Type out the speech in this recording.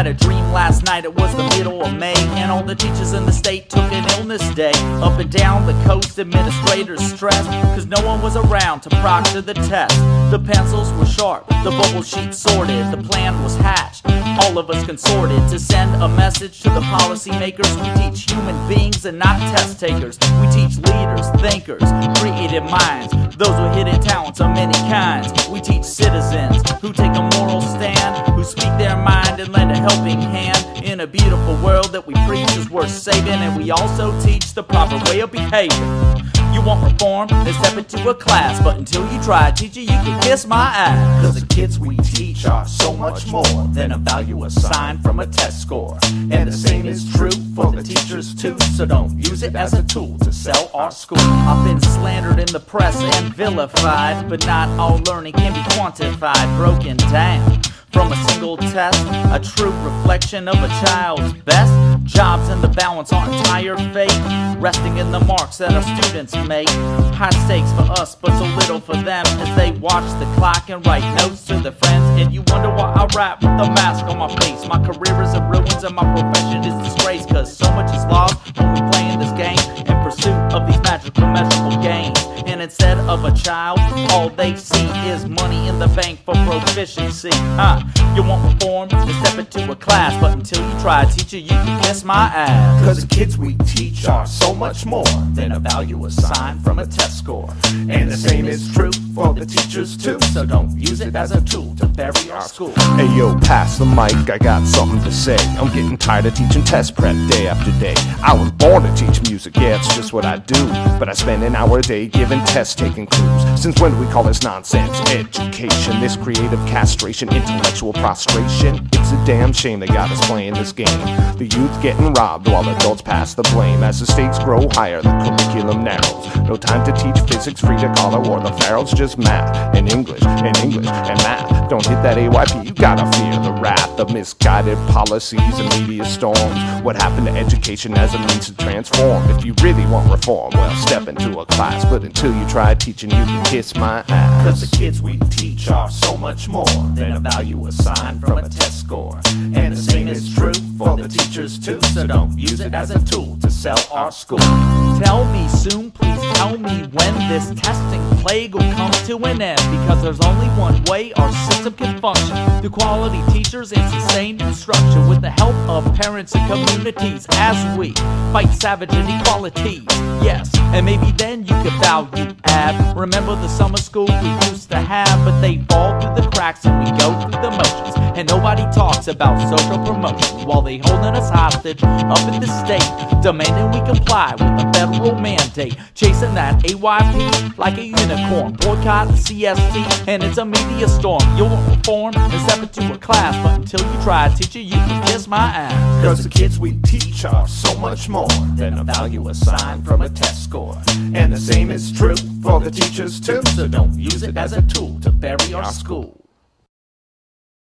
had a dream last night, it was the middle of May, and all the teachers in the state took an illness day. Up and down the coast, administrators stressed, cause no one was around to proctor the test. The pencils were sharp, the bubble sheet sorted, the plan was hatched, all of us consorted to send a message to the policymakers. We teach human beings and not test takers. We teach leaders, thinkers, creative minds, those with hidden talents of many kinds. We teach citizens who take a moral stand, who speak their mind and lend a helping hand. In a beautiful world that we preach is worth saving, and we also teach the proper way of behaving. You want reform? Then step into a class. But until you try, teacher, you can kiss my ass. Cause the kids we teach are so much more than a value assigned from a test score. And the same is true for the teachers too, so don't use it as a tool to sell our school. I've been slandered in the press and vilified, but not all learning can be quantified, broken down from a single test, a true reflection of a child's best. Jobs in the balance, our entire fate resting in the marks that our students make. High stakes for us, but so little for them, as they watch the clock and write notes to their friends. And you wonder why I rap with a mask on my face. My career is in ruins and my profession is disgraced, cause so much is lost when we play in this game in pursuit of these magical, measurable gains. And instead of a child, all they see is money in the bank for proficiency. You want reform? Then step into a class. But until you try, teacher, you can kiss my ass. Cause the kids we teach are so much more than a value assigned from a test score. And the same is true for the teachers too, so don't use it as a tool to bury our school. Hey yo, pass the mic, I got something to say. I'm getting tired of teaching test prep day after day. I was born to teach music, yeah, it's just what I do. But I spend an hour a day giving test taking clues. Since when do we call this nonsense education? This creative castration, intellectual prostration. It's a damn shame they got us playing this game. The youth getting robbed while adults pass the blame. As the stakes grow higher, the curriculum narrows. No time to teach physics, Frida Kahlo, or the Farrells. Just math and English and English and math. Don't hit that AYP, you gotta fear the wrath of misguided policies and media storms. What happened to education as a means to transform? If you really want reform, well, step into a class. But until you try teaching, you can kiss my ass. Cause the kids we teach are so much more than a value assigned from a test score. And the same is true for the teachers too, so don't use it as a tool to sell our school. Tell me soon, please tell me when this testing plague will come to an end, because there's only one way our system can function, through quality teachers and sustained instruction, with the help of parents and communities, as we fight savage inequalities. Yes, and maybe then you can value add. Remember the summer school we used to have, but they fall through the cracks and we go through the motions. And nobody talks about social promotion while they holding us hostage up in the state, demanding we comply with a federal mandate. Chasing that AYP like a unicorn, boycott the CST and it's a media storm. You won't reform and step into a class, but until you try, teacher, you can kiss my ass. Cause the kids we teach are so much more than a value assigned from a test score. And the same is true for the teachers too, so don't use it as a tool to bury our school.